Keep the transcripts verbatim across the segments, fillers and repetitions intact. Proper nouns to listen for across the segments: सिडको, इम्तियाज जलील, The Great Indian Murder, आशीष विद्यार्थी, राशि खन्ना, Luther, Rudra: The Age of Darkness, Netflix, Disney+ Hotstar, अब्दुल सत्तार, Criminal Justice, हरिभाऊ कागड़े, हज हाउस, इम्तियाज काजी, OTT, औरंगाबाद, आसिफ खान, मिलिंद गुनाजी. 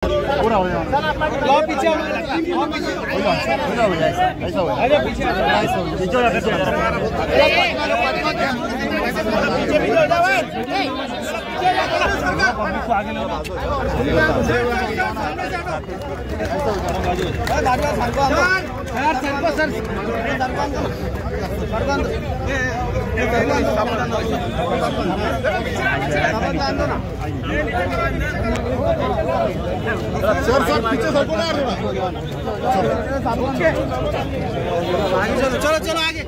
Sir sir पीछे सरको ना यार थोड़ा चलो चलो आगे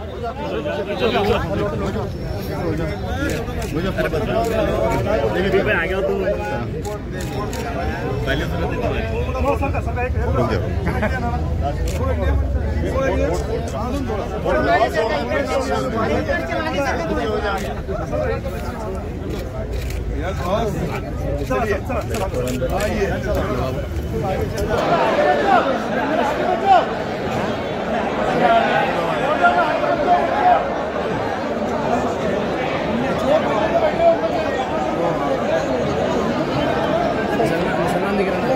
मुसलमान दिख रहा है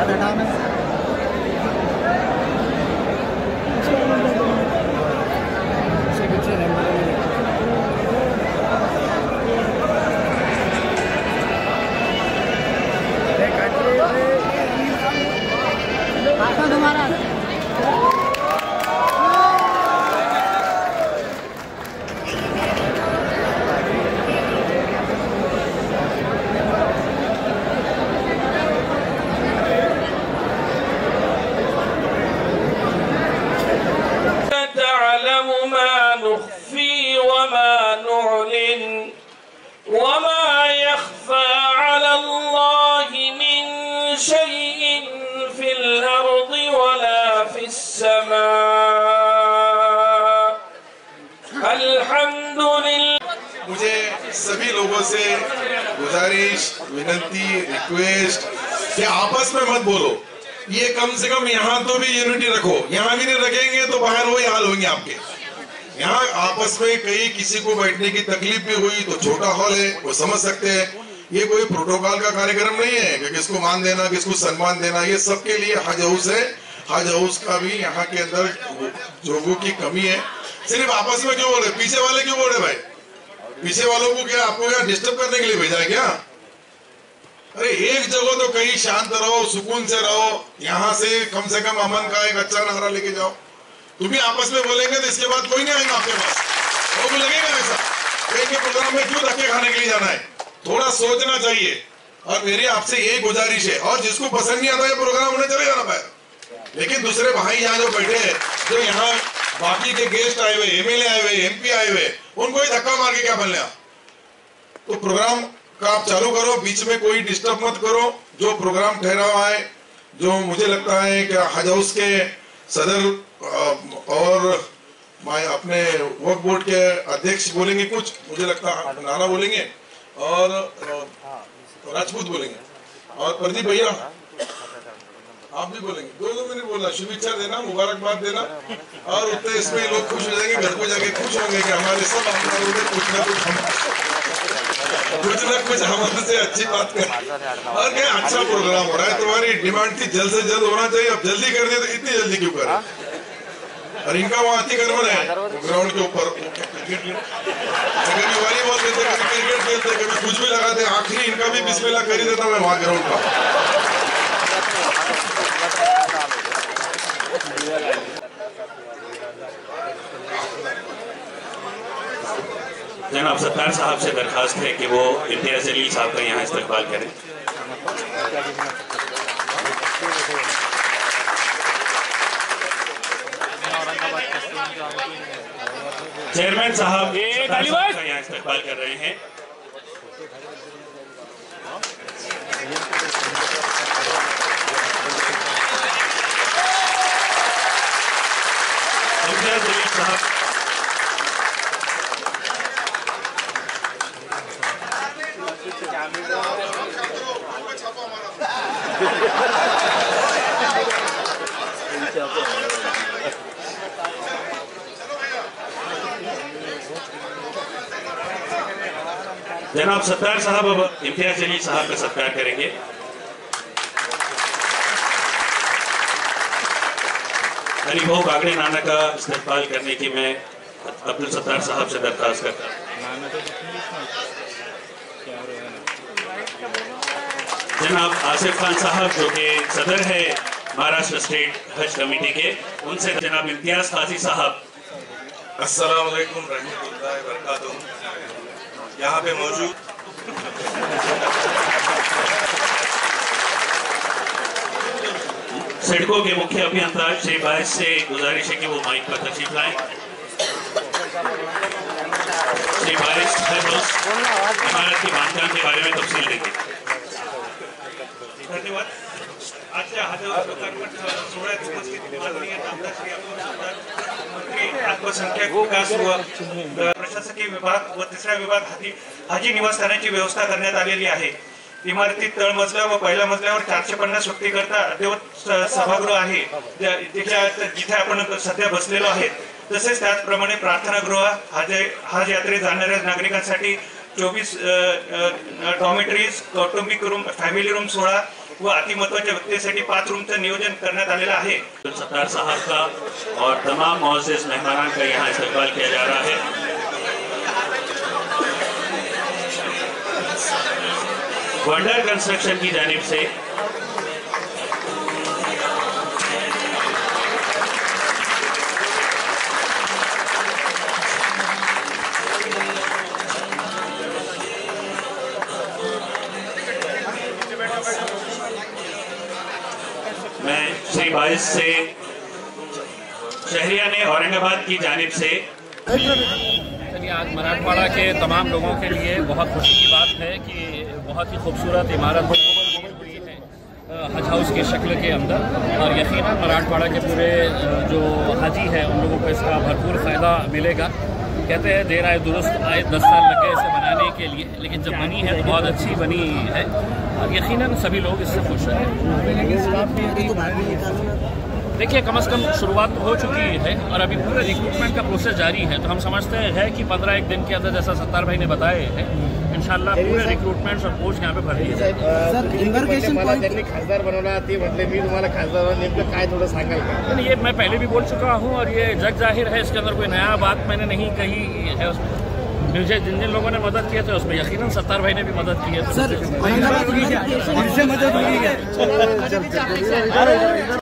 आधा टाइम है सभी लोगों से गुजारिश विनती रिक्वेस्ट कि आपस में मत बोलो, ये कम से कम यहाँ तो भी यूनिटी रखो। यहाँ भी नहीं रखेंगे तो बाहर वही हाल होंगे आपके। यहाँ आपस में कहीं किसी को बैठने की तकलीफ भी हुई तो छोटा हॉल है वो समझ सकते हैं। ये कोई प्रोटोकॉल का कार्यक्रम नहीं है कि किसको मान देना किसको सम्मान देना, ये सबके लिए हज हाउस है। हज हाउस का भी यहाँ के अंदर लोगों की कमी है। सिर्फ आपस में क्यों बोल रहे, पीछे वाले क्यों बोल रहे भाई? पीछे वालों को क्या आपको क्या डिस्टर्ब करने के लिए भेजा है क्या? अरे एक जगह तो कहीं शांत रहो, सुकून से रहो। यहाँ से कम से कम अमन का एक अच्छा नारा लेके जाओ। तुम भी आपस में बोलेंगे तो इसके बाद कोई नहीं आएगा आपके पास। वो भी लगेगा ऐसा एक प्रोग्राम में क्यों धक्के खाने के लिए जाना है, थोड़ा सोचना चाहिए। और मेरी आपसे यही गुजारिश है, और जिसको पसंद नहीं आता ये प्रोग्राम उन्हें चले जाना पाए। लेकिन दूसरे भाई यहाँ जो बैठे हैं, जो यहाँ बाकी के गेस्ट आए हुए, एमएलए आए हुए, एमपी आए हुए, उनको ही धक्का मार के क्या बन लिया? तो प्रोग्राम का आप चालू करो, बीच में कोई डिस्टर्ब मत करो। जो प्रोग्राम ठहरा हुआ है, जो मुझे लगता है कि हज हाउस के सदर और अपने वर्क बोर्ड के अध्यक्ष बोलेंगे कुछ, मुझे लगता है नाना बोलेंगे और राजपूत बोलेंगे और प्रदीप भैया आप भी बोलेंगे। दो दो मिनट बोलना, शुभेच्छा देना, मुबारकबाद देना और उतने इसमें लोग खुश हो जाएंगे, घर को जाके खुश होंगे कि हमारे सब अपना कुछ ना कुछ हम कुछ ना कुछ हमारे से अच्छी बात करें और क्या अच्छा प्रोग्राम हो रहा है। तुम्हारी डिमांड थी जल्द से जल्द होना चाहिए, अब जल्दी कर दे तो इतनी जल्दी क्यों कर? और इनका वहाँ अतिक्रमण है ग्राउंड के ऊपर, कभी वॉलीबॉल खेलते, कभी क्रिकेट खेलते, कभी कुछ भी लगाते। आखिरी इनका भी बिस्मिल्लाह कर ही देता मैं वहाँ ग्राउंड का। जनाब सत्तार साहब से दरखास्त है कि वो इम्तियाज जलील साहब का यहाँ इस्तकबाल करें। चेयरमैन साहब का यहाँ इस्तकबाल कर रहे हैं। इम्तियाज जलील साहब जनाब सत्तार साहब अब इम्तियाज जलील साहब का सत्कार करेंगे। हरिभाऊ कागड़े नाना का इस्तेमाल करने की मैं अब्दुल सत्तार साहब से दरखास्त करता हूँ। जनाब आसिफ खान साहब जो कि सदर है महाराष्ट्र स्टेट हज कमेटी के, उनसे जनाब इम्तियाज काजी साहब। अस्सलाम वालेकुम रहमतुल्लाहि व बरकातहू। यहाँ पे मौजूद सिडको के मुख्य अभियंता श्री बायस से गुजारिश है कि वो माइक पर तशरीफ लाएं। श्री बायस इमारत की मानकान के बारे में तफसील देंगे। धन्यवाद। आजच्या हजारो लोकांमध्ये सोहळ्यात उपस्थित माननीय आमदार श्री अब्दुल सत्तार अल्पसंख्यक विकास व प्रशासकीय विभाग व तिसरा विभाग हाजी हाजी निवासस्थानाची व्यवस्था करण्यात आलेली आहे। इमारतीत तळमजला व पहिल्या मजल्यावर चारशे पन्नास व्यक्तीकरता अद्ययावत सभागृह आहे, जिथे आपण सध्या बसलेलो आहोत। तसेच त्याचप्रमाणे प्रार्थनागृह, हज यात्रे जाणाऱ्या नागरिकांसाठी चोवीस डॉर्मिटरीज, कौटुंबिक रूम, फॅमिली रूम सोळा व अतिमहत्वाच्या व्यक्तीसाठी पाच रूमचं नियोजन करण्यात आलेलं आहे। सत्तार साहब का और तमाम मौजूद मेहमानों का यहाँ इस्तेमाल किया जा रहा है। वंडर कंस्ट्रक्शन की जानिब से श्री बायस से शहरिया ने औरंगाबाद की जानिब से। चलिए, आज मराठवाड़ा के तमाम लोगों के लिए बहुत खुशी की बात है कि बहुत ही खूबसूरत इमारत है हज हाउस की शक्ल के अंदर, और यकीनन मराठवाड़ा के पूरे जो हाजी हैं उन लोगों को इसका भरपूर फ़ायदा मिलेगा। कहते हैं देर आए दुरुस्त आए, दस साल लगे इसे बनाने के लिए, लेकिन जब बनी है तो बहुत अच्छी बनी है और यकीनन सभी लोग इससे खुश हैं। देखिए, कम से कम शुरुआत हो चुकी है और अभी पूरे रिक्रूटमेंट का प्रोसेस जारी है, तो हम समझते हैं कि पंद्रह एक दिन के अंदर, जैसा सत्तार भाई ने बताए हैं, इंशाल्लाह पूरे रिक्रूटमेंट और पोस्ट यहाँ पे भर रही है। खासदार बनवला ते म्हटले मी तुम्हाला खासदार नेमकं काय थोडं सांगाल का? ये मैं पहले भी बोल चुका हूँ और ये जग जाहिर है, इसके अंदर कोई नया बात मैंने नहीं कही है। मुझे जिन जिन लोगों ने मदद किया था उसमें यकीनन सत्तार भाई ने भी मदद की है।